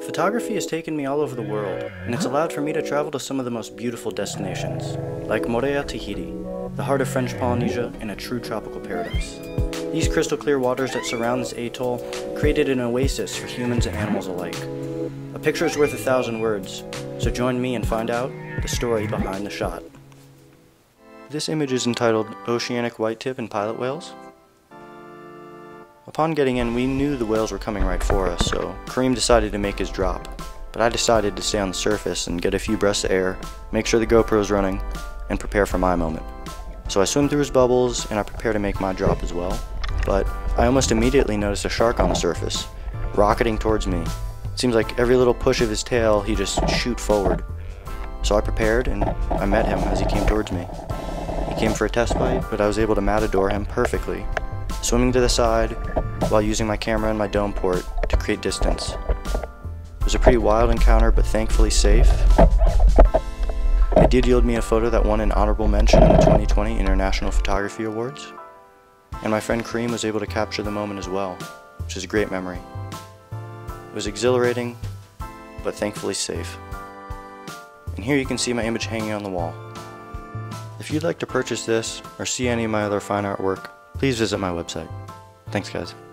Photography has taken me all over the world, and it's allowed for me to travel to some of the most beautiful destinations, like Mo'orea, Tahiti, the heart of French Polynesia and a true tropical paradise. These crystal clear waters that surround this atoll created an oasis for humans and animals alike. A picture is worth 1,000 words, so join me and find out the story behind the shot. This image is entitled Oceanic White Tip and Pilot Whales. Upon getting in, we knew the whales were coming right for us, so Kareem decided to make his drop. But I decided to stay on the surface and get a few breaths of air, make sure the GoPro's running, and prepare for my moment. So I swim through his bubbles, and I prepare to make my drop as well. But I almost immediately noticed a shark on the surface, rocketing towards me. It seems like every little push of his tail, he just shoot forward. So I prepared, and I met him as he came towards me. He came for a test bite, but I was able to matador him perfectly, swimming to the side while using my camera and my dome port to create distance. It was a pretty wild encounter, but thankfully safe. It did yield me a photo that won an honorable mention in the 2020 International Photography Awards, and my friend Kareem was able to capture the moment as well, which is a great memory. It was exhilarating, but thankfully safe. And here you can see my image hanging on the wall. If you'd like to purchase this or see any of my other fine artwork, please visit my website. Thanks, guys.